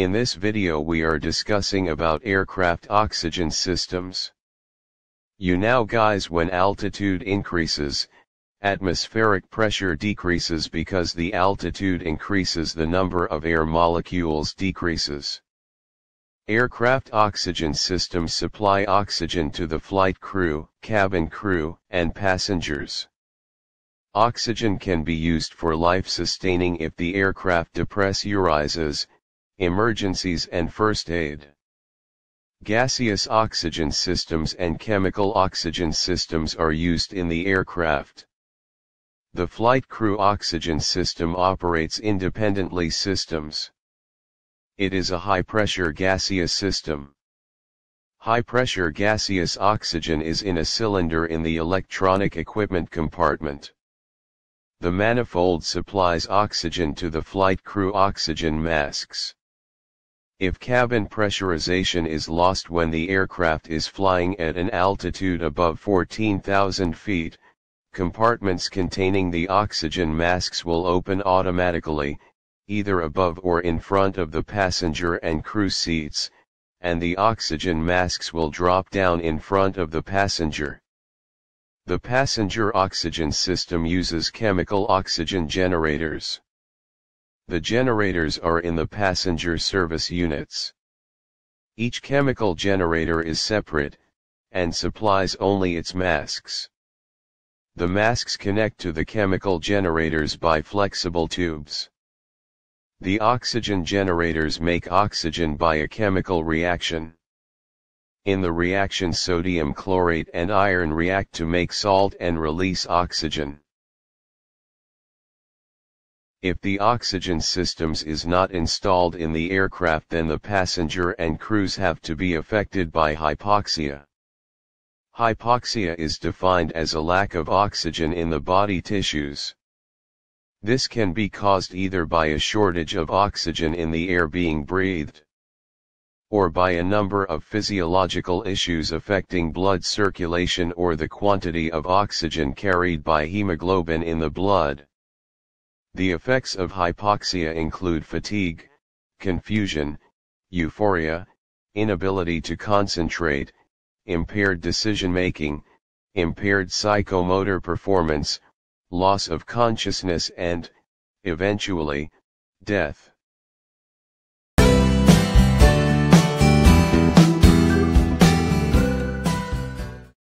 In this video we are discussing about aircraft oxygen systems. You know guys, when altitude increases, atmospheric pressure decreases because the altitude increases, the number of air molecules decreases. Aircraft oxygen systems supply oxygen to the flight crew, cabin crew, and passengers. Oxygen can be used for life-sustaining if the aircraft depressurizes, emergencies and first aid. Gaseous oxygen systems and chemical oxygen systems are used in the aircraft. The flight crew oxygen system operates independently systems. It is a high-pressure gaseous system. High-pressure gaseous oxygen is in a cylinder in the electronic equipment compartment. The manifold supplies oxygen to the flight crew oxygen masks. If cabin pressurization is lost when the aircraft is flying at an altitude above 14,000 feet, compartments containing the oxygen masks will open automatically, either above or in front of the passenger and crew seats, and the oxygen masks will drop down in front of the passenger. The passenger oxygen system uses chemical oxygen generators. The generators are in the passenger service units. Each chemical generator is separate, and supplies only its masks. The masks connect to the chemical generators by flexible tubes. The oxygen generators make oxygen by a chemical reaction. In the reaction, sodium chlorate and iron react to make salt and release oxygen. If the oxygen systems is not installed in the aircraft, then the passenger and crews have to be affected by hypoxia. Hypoxia is defined as a lack of oxygen in the body tissues. This can be caused either by a shortage of oxygen in the air being breathed, or by a number of physiological issues affecting blood circulation or the quantity of oxygen carried by hemoglobin in the blood. The effects of hypoxia include fatigue, confusion, euphoria, inability to concentrate, impaired decision-making, impaired psychomotor performance, loss of consciousness and, eventually, death.